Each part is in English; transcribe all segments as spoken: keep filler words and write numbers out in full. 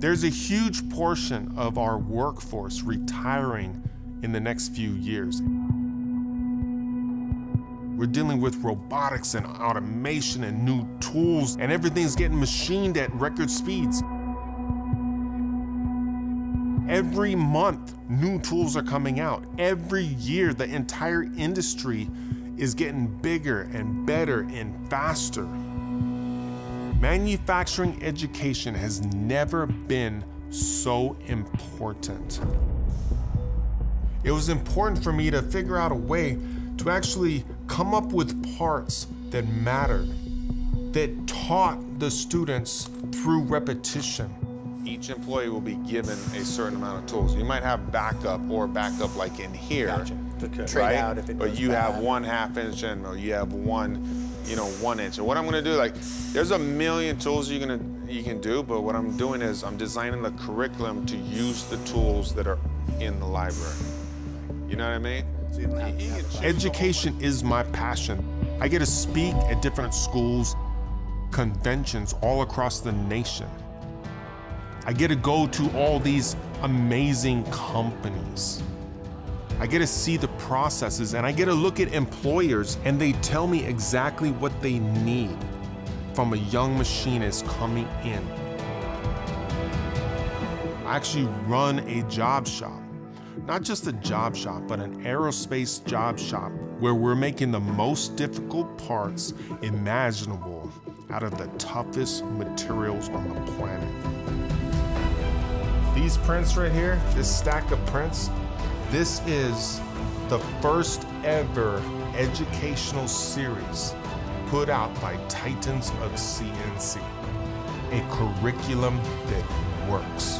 There's a huge portion of our workforce retiring in the next few years. We're dealing with robotics and automation and new tools, and everything's getting machined at record speeds. Every month, new tools are coming out. Every year, the entire industry is getting bigger and better and faster. Manufacturing education has never been so important. It was important for me to figure out a way to actually come up with parts that mattered, that taught the students through repetition. Each employee will be given a certain amount of tools. You might have backup or backup like in here, gotcha. Okay. Trade right? Out if it but you bad. Have one half inch and or you have one, you know, one inch. And what I'm gonna do, like, there's a million tools you're gonna, you can do, but what I'm doing is I'm designing the curriculum to use the tools that are in the library. You know what I mean? Education is my passion. I get to speak at different schools, conventions all across the nation. I get to go to all these amazing companies. I get to see the processes, and I get to look at employers, and they tell me exactly what they need from a young machinist coming in. I actually run a job shop. Not just a job shop, but an aerospace job shop where we're making the most difficult parts imaginable out of the toughest materials on the planet. These prints right here, this stack of prints, this is the first ever educational series put out by Titans of C N C, a curriculum that works.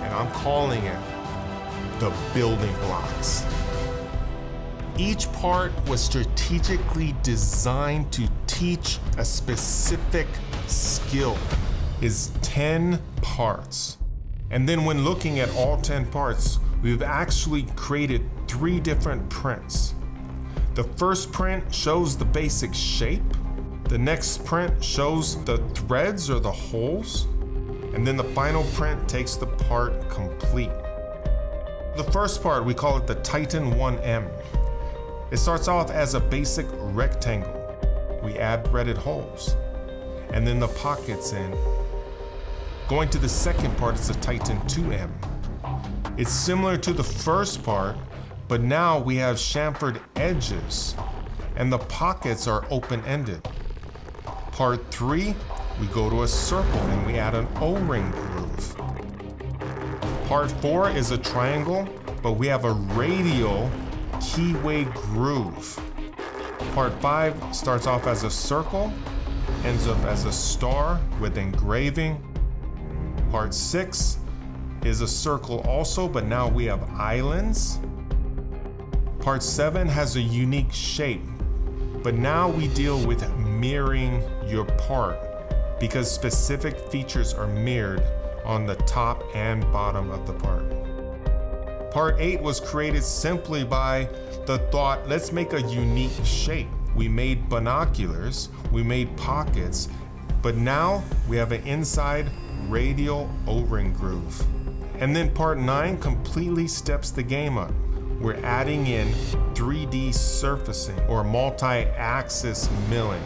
And I'm calling it the building blocks. Each part was strategically designed to teach a specific skill. It's ten parts. And then when looking at all ten parts, we've actually created three different prints. The first print shows the basic shape. The next print shows the threads or the holes. And then the final print takes the part complete. The first part, we call it the Titan one M. It starts off as a basic rectangle. We add threaded holes and then the pockets in. Going to the second part is the Titan two M. It's similar to the first part, but now we have chamfered edges and the pockets are open-ended. Part three, we go to a circle and we add an O-ring groove. Part four is a triangle, but we have a radial keyway groove. Part five starts off as a circle, ends up as a star with engraving. Part six is a circle also, but now we have islands. Part seven has a unique shape, but now we deal with mirroring your part because specific features are mirrored on the top and bottom of the part. Part eight was created simply by the thought, let's make a unique shape. We made binoculars, we made pockets, but now we have an inside radial O-ring groove. And then part nine completely steps the game up. We're adding in three D surfacing or multi-axis milling,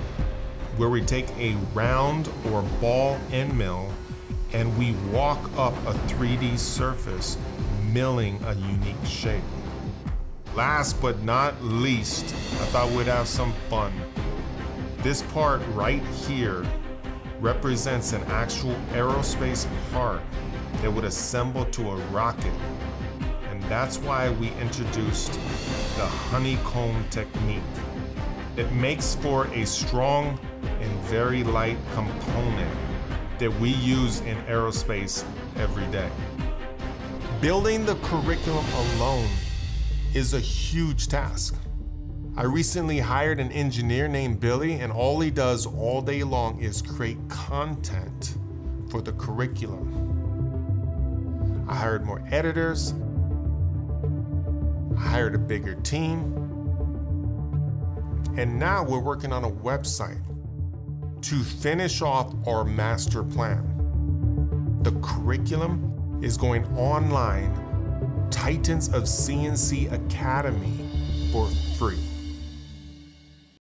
where we take a round or ball end mill and we walk up a three D surface, milling a unique shape. Last but not least, I thought we'd have some fun. This part right here represents an actual aerospace part that would assemble to a rocket. And that's why we introduced the honeycomb technique. It makes for a strong and very light component that we use in aerospace every day. Building the curriculum alone is a huge task. I recently hired an engineer named Billy, and all he does all day long is create content for the curriculum. I hired more editors. I hired a bigger team. And now we're working on a website to finish off our master plan. The curriculum is going online, Titans of C N C Academy, for free.